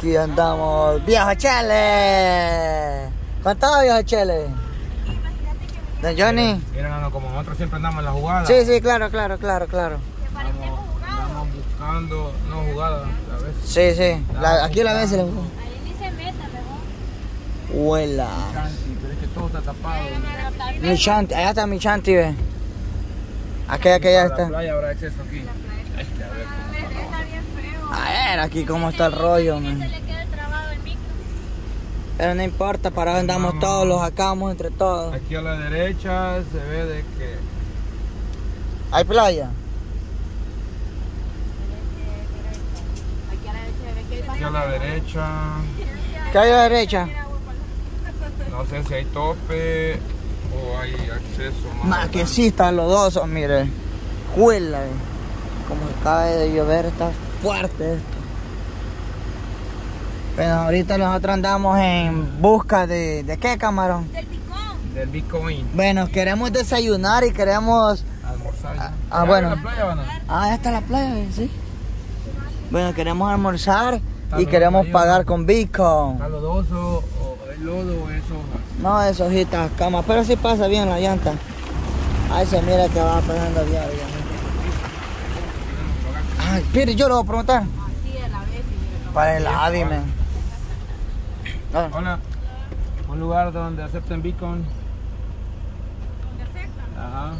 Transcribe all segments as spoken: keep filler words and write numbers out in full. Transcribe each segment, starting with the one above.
Aquí andamos, viejo Chele. ¿Con todo, viejo Chele? Don Johnny. Mira, Nano, como nosotros siempre andamos en la jugada. Sí, sí, claro, claro, claro, claro. Andamos, andamos buscando no jugadas a veces. Sí, sí. La, aquí la vez se le jugó. Ahí ni se meta, mejor. Huela. Pero es que todo está tapado. Mi chanti, allá está mi chanti, ve. Aquella que ya está. La playa habrá exceso aquí. Este, a ver cómo está bien feo. A ver, aquí cómo está el rollo, man. Pero no importa, para ahora andamos vamos. Todos, los sacamos entre todos. Aquí a la derecha se ve de que... ¿Hay playa? Aquí a la derecha se ve que hay playa. Aquí a la derecha... ¿Qué hay a la derecha? No sé si hay tope o hay acceso más. Más que sí están los dos, mire. Juela, como acaba de llover, está fuerte esto. Pero ahorita nosotros andamos en busca de... ¿De qué, camarón? Del Bitcoin. Del Bitcoin. Bueno, queremos desayunar y queremos... Almorzar. Ah, ah bueno. La playa, ¿no? Ah, ya está la playa, sí. Bueno, queremos almorzar y queremos pagar con Bitcoin. ¿Está lodoso o el lodo o es hojas? No, es hojitas, cama. Pero sí pasa bien la llanta. Ahí se mira que va pasando bien, bien. Ay, Piri, yo lo voy a preguntar. Para el Adi, man. Hola. Hola. Un lugar donde acepten Bitcoin. ¿Donde aceptan? Ajá.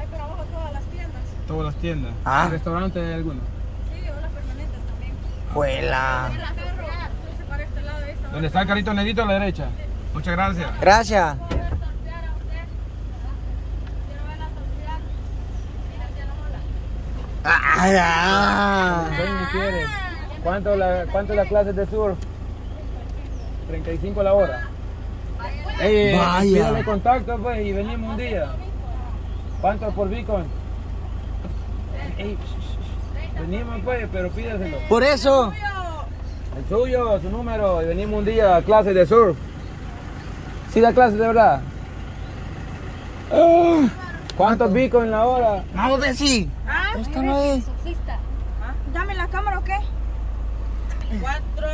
Hay por abajo todas las tiendas. Todas las tiendas. Ah. ¿El restaurante hay alguno? Sí, o las permanentes también. Huela. ¿Dónde está el carrito negrito a la derecha? Sí. Muchas gracias. Gracias. Ah, ya. ¿Cuánto la, cuánto la clase de surf? treinta y cinco la hora. Ey, pídale contacto pues y venimos un día. ¿Cuánto por Bitcoin? Ey, venimos pues, pero pídeselo. Por eso. El suyo, su número, y venimos un día a clases de surf. ¿Sí da clases de verdad? Oh, ¿cuántos Bitcoin la hora? Vamos a decir. ¿Ah? Esto no es. Dame la cámara o qué. cuatro,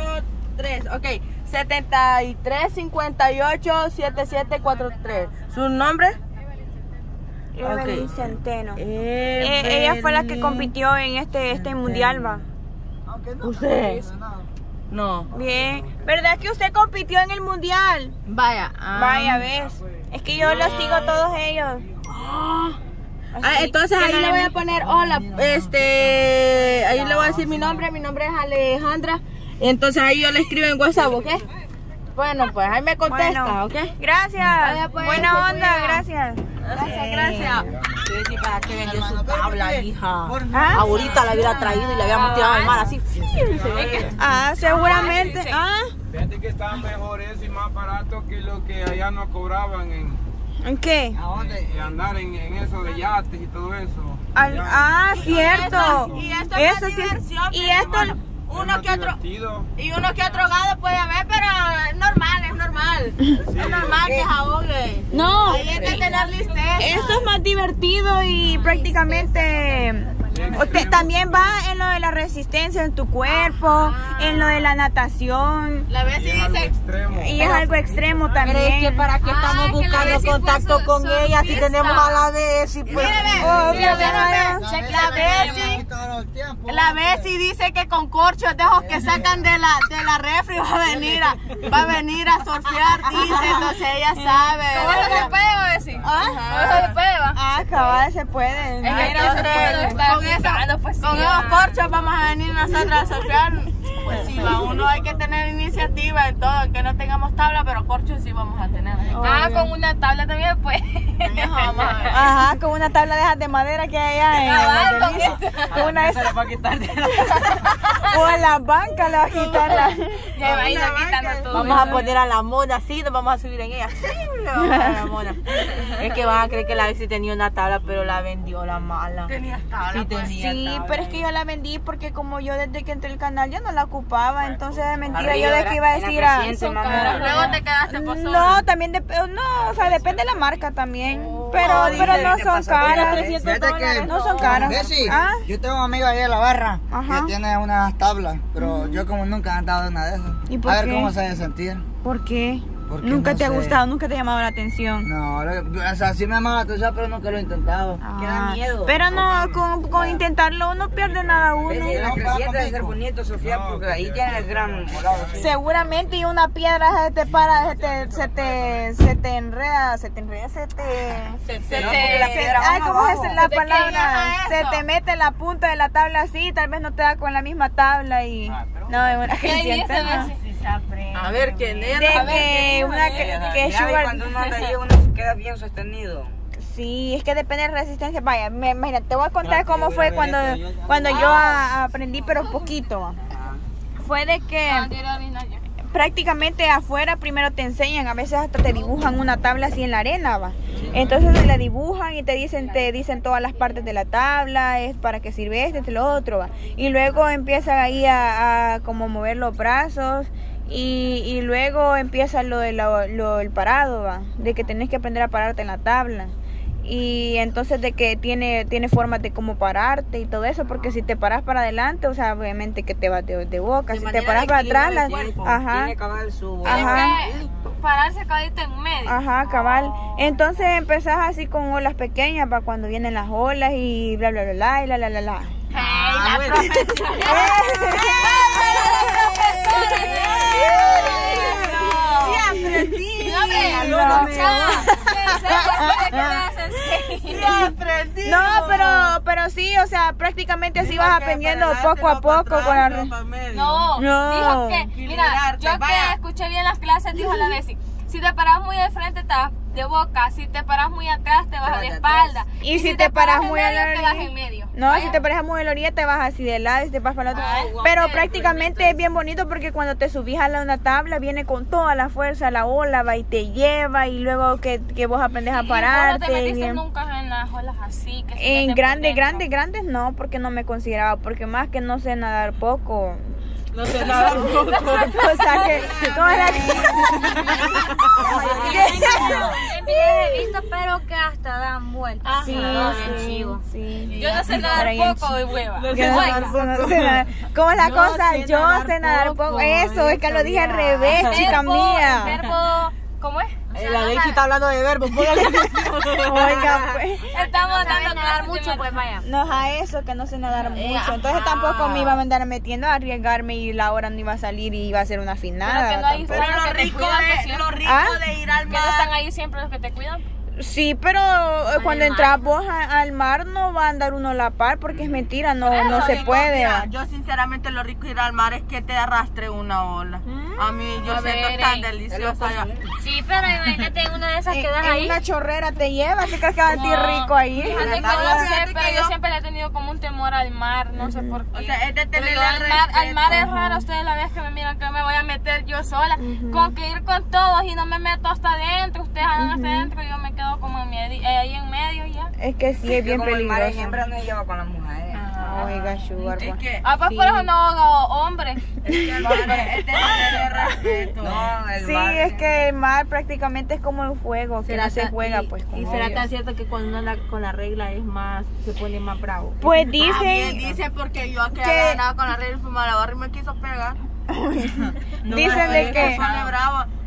tres, ok, setenta y tres, cincuenta y ocho, setenta y siete, cuarenta y tres. ¿Su nombre? Evelyn Centeno. E Ella fue la que compitió en este, este mundial, va. Aunque no. ¿Usted? No. Bien. ¿Verdad que usted compitió en el mundial? Vaya. Ah, vaya, ves. Es que yo los sigo a todos ellos. Oh. Ah, entonces ahí le voy a poner, hola, este, ahí le voy a decir mi nombre, mi nombre es Alejandra, entonces ahí yo le escribo en WhatsApp, ¿ok? Bueno, pues ahí me contesta, ¿ok? Gracias, buena onda, gracias. Gracias, gracias. Sí, para que vendió su tabla, hija. Ahorita la hubiera traído y la habíamos tirado al mar, así. Ah, seguramente, ah. Fíjate que está mejor eso y más barato que lo que allá nos cobraban en... ¿En qué? ¿A dónde? Y andar en, en eso de yates y todo eso. Al, ah, cierto. Y esto, y esto, y esto es diversión. Y esto, es uno que otro. Divertido. Y uno que otro gado puede haber, pero es normal, es normal. Sí. Es normal que se ahogue. No. Ahí hay que tener listeza. Esto es más divertido y prácticamente... Usted también va en lo de la resistencia en tu cuerpo, ajá, en lo de la natación. La Bessy dice extremo. Y es algo extremo también. Pero es que para qué estamos ah, buscando que contacto su, con su ella pista. Si tenemos a la Bessy, pues. La Bessy dice que con corchos de ojos que sacan de la de la refri va a venir a va a venir a surfear, dice, entonces ella sabe. ¿Cómo eso se puede, Bessy? ¿Ah? ¿Eso se puede? Ah, cabal, se puede. Con eso, pues sí, con esos corchos vamos a venir nosotros a surfear. Pues sí, va, uno hay que tener iniciativa en todo, que no tengamos tabla, pero corchos sí vamos a tener. Oh, ah, bien. Con una tabla también pues. Ajá, con una tabla de esas de madera que hay allá. Con ah, una de esas. Se va a quitar de la... O a la banca le va a quitar la... Ya va a ir quitando todo. Vamos a poner a la mona así, nos vamos a subir en ella. Sí, no, la mona. Es que van a creer que la Bessy tenía una tabla, pero la vendió la mala. Tenías tabla. Sí, pues, tenía sí tabla, pero es que yo la vendí porque como yo desde que entré al canal ya no la ocupaba, entonces de mentira yo de que iba a decir a... Luego te quedaste posando. No, también, de, no, o sea, depende de la marca también. Oh. Pero, no, pero no son caras. Que, no son caras. Bessy, ¿ah? Yo tengo un amigo ahí en la barra. Ajá. Que tiene unas tablas, pero uh-huh. yo como nunca he andado en una de esas. ¿Y por a ver qué? Cómo se debe sentir. ¿Por qué? Porque nunca no te sé. ha gustado, nunca te ha llamado la atención. No, o sea, sí me ha llamado la atención, pero nunca lo he intentado. Ah, que da miedo. Pero no, con, con claro. intentarlo uno pierde nada uno. Bessy, la creciente debe ser bonito, Sofía, no, porque ahí tiene el gran... Seguramente y una piedra se te para, se te, se te, se te enreda, se te enreda, se te... Se, se, se no, te... La piedra se, ay, ¿cómo es la se palabra? Se te mete la punta de la tabla así, tal vez no te da con la misma tabla y... Ah, pero... No, es una creciente. A ver, que nena, a ver, que una que sugar. Cuando uno anda ahí, uno se queda bien sostenido. Sí, es que depende de la resistencia. Vaya, me imagino, te voy a contar cómo fue cuando, cuando yo a, aprendí, pero poquito. Fue de que prácticamente afuera primero te enseñan, a veces hasta te dibujan una tabla así en la arena, va. Entonces te la dibujan y te dicen, te dicen todas las partes de la tabla, es para qué sirve este, lo otro, va. Y luego empiezan ahí a, a como mover los brazos. Y, y luego empieza lo del de parado, ¿va? De que tenés que aprender a pararte en la tabla. Y entonces de que tiene, tiene formas de cómo pararte y todo eso, porque si te paras para adelante, o sea, obviamente que te vas de, de boca. De si te paras para atrás, la... Ajá. Tiene cabal su... Ajá. Pararse caballito en medio. Ajá, cabal. Oh. Entonces empezás así con olas pequeñas, para cuando vienen las olas y bla, bla, bla, bla, y la, la, la, la. Hey, ah, la No, pero, pero sí, o sea, prácticamente así vas aprendiendo poco a poco con la... No, dijo que, mira, yo que escuché bien las clases, dijo la Bessy, si te paras muy de frente estás de boca, si te paras muy atrás te vas de espalda. Y si te paras muy a la orilla, no, si te paras muy a la orilla te vas así de lado y te vas para el otro. Pero prácticamente es bien bonito porque cuando te subís a una tabla viene con toda la fuerza la ola, va y te lleva, y luego que, que vos aprendes a pararte. ¿No te metiste nunca en las olas así? En grandes, grandes, grandes no, porque no me consideraba, porque más que no sé nadar poco. No sé nada. O sea que ¿cómo era? He visto, pero que hasta dan vueltas. Sí, sí, sí. Yo no sé nadar poco de hueva. ¿Cómo es la cosa? Yo sé nadar poco. Eso, es que lo dije al revés, chica mía. Verbo, ¿cómo es? La Bessy está hablando de verbos. Oiga, pues. Estamos dando nadar mucho, pues vaya. No, a eso, que no sé nadar mucho. Entonces tampoco me iba a andar metiendo a arriesgarme y la hora no iba a salir y iba a ser una finada. Pero lo rico de ir al mar. Que no están ahí siempre los que te cuidan. Sí, pero cuando entras vos al mar no va a andar uno a la par, porque es mentira, no, no se puede. Yo sinceramente lo rico ir al mar es que te arrastre una ola. A mí yo siento tan deliciosa. Sí, pero imagínate una de esas que das ahí. Una chorrera te lleva, ¿te crees que va a sentir rico ahí? Pero yo siempre le he tenido como un temor al mar, no sé por qué. O sea, es de tener al mar es raro, ustedes la vez que me miran que me voy a meter yo sola, con que ir con todos y no me meto hasta adentro, ustedes van hasta adentro y yo me quedo como en medio, ahí en medio ya. Es que sí, es bien peligroso. El mar no lleva con las mujeres. Ah, oiga, sugar. Es que, ah, pues sí. Por eso no hago hombre. Es que el mar es de respeto. No, el sí, mar, es que el mar prácticamente es como el fuego, que no se juega, y, pues. Con y obvio. Será tan cierto que cuando uno la, con la regla es más, se pone más bravo. Pues dicen. Dice porque yo que andaba con la regla y la barra y me quiso pegar. No, dicen de que.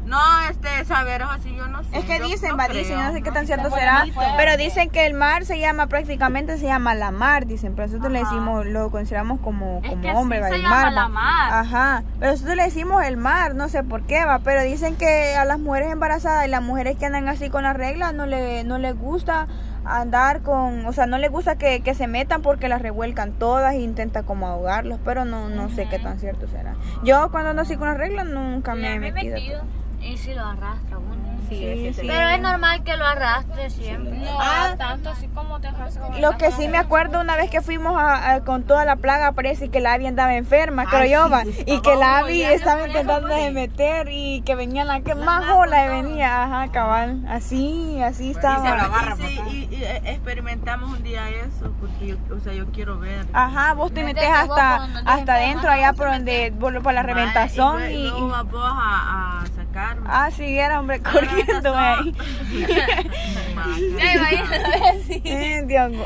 No, este, saber, o así yo no sé. Es que dicen, yo, no, dicen, creo, no sé qué tan cierto será, bonito, pero dicen que el mar se llama, prácticamente se llama la mar, dicen, pero nosotros ajá. le decimos, lo consideramos como, como es que hombre, sí, va, se el llama mar, la mar. Ajá, pero nosotros le decimos el mar, no sé por qué, va, pero dicen que a las mujeres embarazadas y las mujeres que andan así con las reglas no, le, no les gusta andar con, o sea, no les gusta que, que se metan porque las revuelcan todas e intenta como ahogarlos, pero no, no uh-huh. sé qué tan cierto será. Yo cuando ando así con las reglas nunca me he metido. Y si lo arrastra uno. Sí, sí, sí. Pero es normal que lo arrastre siempre. No, ah, tanto así como te arrastra. Lo que sí me acuerdo una vez que fuimos a, a, con toda la plaga, parece que la Abby andaba enferma, ay, creo sí, yo, va. Sí, y que la Abby estaba intentando de meter y que venían la que la más ola venía. Ajá, cabal. Así, así pues estaba. Y, se la barra, y, sí, y, y experimentamos un día eso, porque yo, o sea, yo quiero ver. Ajá, vos te metes hasta hasta adentro, allá por donde, por la reventazón. Y luego vas vos a sacar. sacaron. Ah, sí, era hombre corriendo ahí. Dios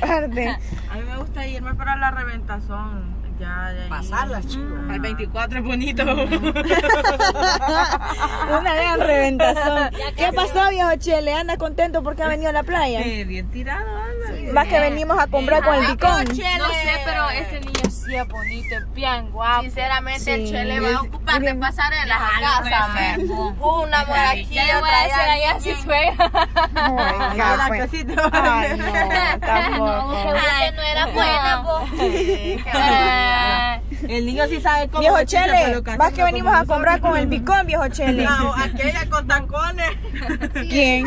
guarde. A mí me gusta irme para la reventazón. Ya, ya, ya. Pasarla, chico. Ah. El veinticuatro es bonito. Una gran reventazón. ¿Qué pasó, viejo Chele? ¿Anda contento porque ha venido a la playa? Eh, bien tirado, anda. Sí. Más eh, que venimos a comprar eh, con el Bicón. No sé, pero este niño sí es bonito, es bien guapo. Sinceramente, sí. El Chele va a ocupar de pasar en las casas. Una por aquí, ya le voy a decir allá si juega. Ay, no, tampoco. Ay, no era buena, vos. El niño sí sabe cómo. Viejo Chele, vas que venimos a comprar con el Bicón, viejo Chele. No, aquella con tacones. ¿Quién?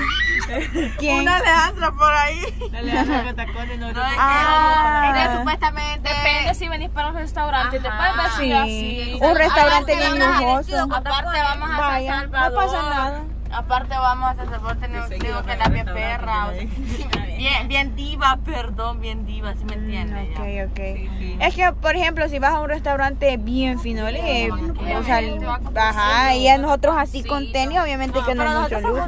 ¿Quién? Una Alejandra por ahí. La Alejandra con tacones no. Ah, supuestamente. Depende si venís para un restaurante. Te puedes decir así. Un restaurante bien lujoso. Aparte vamos a San Salvador. No pasa nada. Aparte vamos a San Salvador, tenemos que estar bien perra. Bien, bien diva, perdón, bien diva, ¿sí me entiendes? Ok, ya. Ok. Sí, sí. Es que, por ejemplo, si vas a un restaurante bien finole, eh, sí, o sea, ajá, y a nosotros así sí, con tenis, obviamente no, que no es mucho lujo.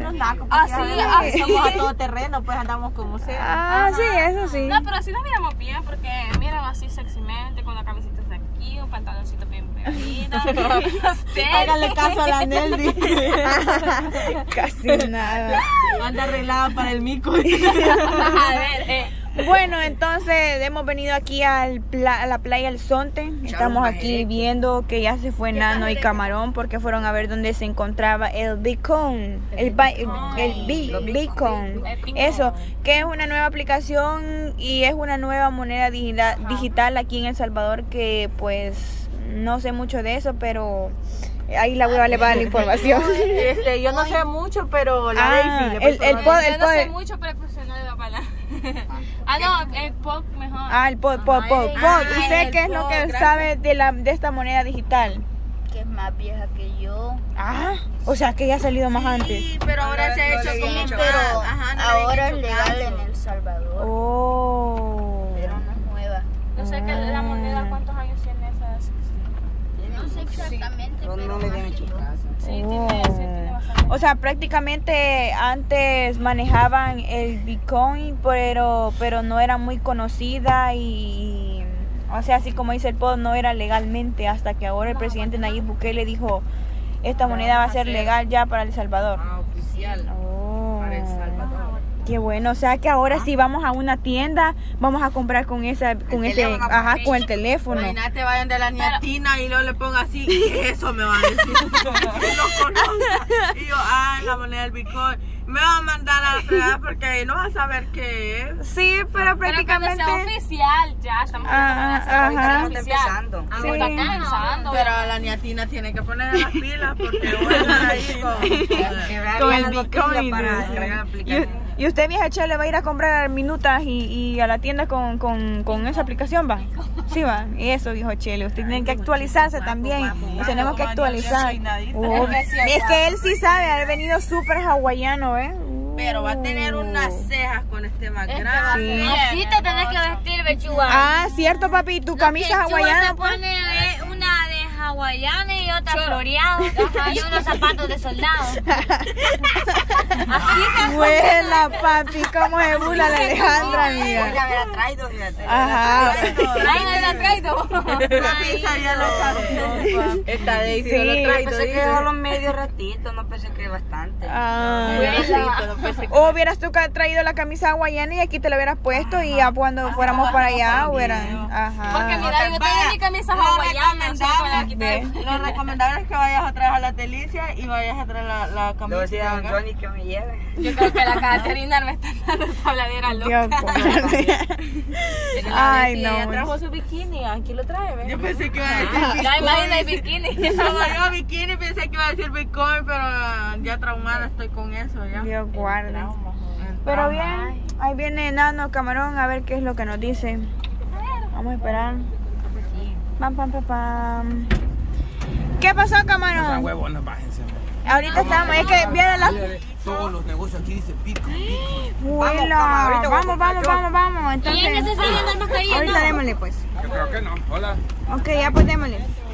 Así, así. Somos a todo terreno, pues andamos como sea. Ah, ajá. Sí, eso sí. No, pero así nos miramos bien, porque miran así sexymente, con la camiseta de aquí, un pantaloncito bien bebido. Háganle caso a la Nelly. Casi nada. Anda arreglada para el mico. A ver, eh. Bueno, entonces hemos venido aquí al pla a la playa El Zonte. Estamos aquí viendo que ya se fue Nano y Camarón porque fueron a ver dónde se encontraba el Bitcoin. El Bitcoin. Eso, que es una nueva aplicación y es una nueva moneda digital aquí en El Salvador que pues no sé mucho de eso, pero... Ahí la hueva le va a dar la información. Este, yo no Ay. sé mucho, pero la ah, Bessy, el, el pod, el Yo pod. no sé mucho, pero el profesional le va a hablar. Ah, no, el P O C mejor. Ah, el P O C, P O C, P O C. ¿Usted qué es lo que gracias. sabe de, la, de esta moneda digital? Que es más vieja que yo. Ah, o sea, que ya ha salido más sí, antes. Sí, pero ahora, ahora se ha hecho no como mucho pero Ajá, no ahora es legal caso. en El Salvador. Oh. Pero no es nueva. No ah. sé que la moneda, ¿cuántos años tiene esa? No sé exactamente, sí, pero no le den hecho caso. Sí, oh. tiene, sí, tiene bastante. O sea, prácticamente antes manejaban el Bitcoin, pero, pero no era muy conocida y, o sea, así como dice el pod, no era legalmente hasta que ahora el presidente Nayib Bukele dijo, esta moneda va a ser legal ya para El Salvador. Ah, oficial. Oh. Para El Salvador. Qué bueno, o sea que ahora ah. sí vamos a una tienda, vamos a comprar con esa, con el ese, ajá, con el teléfono. Imagínate, vayan de la niatina y luego le ponga así, eso me va a decir. Y yo, ah, la moneda del Bitcoin. Me va a mandar a la fregada porque no va a saber qué es. Sí, pero prácticamente. Pero cuando sea oficial, ya estamos ah, ajá. empezando. Sí. Está cansando, pero la niatina tiene que poner las pilas porque voy a estar ahí con, con el Bitcoin para descargar aplicaciones. ¿Y usted, vieja Chele, le va a ir a comprar minutas y, y a la tienda con, con, con esa aplicación, va? Sí, va. Eso, viejo Chele. Usted tiene que actualizarse también. Tenemos que actualizar. Oh. Es que él sí sabe, ha venido súper hawaiano, ¿eh? Pero va a tener unas cejas con este más grande. Sí. Así te tenés que vestir, bechuga. Ah, cierto, papi. Tu camisa hawaiana. Hawaiana y otra floreada y unos zapatos de soldado. Así buena, papi, cómo se burla la Alejandra, amiga. Ya me la traído, fíjate. Ajá. Ay, la traído. Ay, sabía lo que esta de sí, lo traído. Pensé que solo medio ratito, no pensé que bastante. Ah. O hubieras tú traído la camisa hawaiana y aquí te la hubieras puesto y ya cuando fuéramos para allá hubieran. Ajá. Porque mira, yo tengo mi camisa hawaiana, lo recomendable es que vayas a traer a la delicia y vayas a traer la, la camiseta. Yo voy a que me lleve. Yo creo que la Caterina me está dando habladera loca. Ay, no. Ella trajo su bikini, aquí lo trae, ¿ves? Yo pensé que iba a decir bikini. Ya imagina el bikini. Yo bikini pensé que iba a decir Bitcoin, pero ya traumada estoy con eso, ya. Dios guarda. Pero bien, ahí viene Nano Camarón a ver qué es lo que nos dice. Vamos a esperar. Pam, pam, pam, pam. ¿Qué pasó, camarón? Huevo, no, bájense. Ahorita estamos, es que vieron las... Todos los negocios aquí dicen pico, pico. Vuela. Vamos, vamos, vamos, vamos. Entonces, ahorita démosle, pues. Creo que no, hola. Ok, ya pues démosle.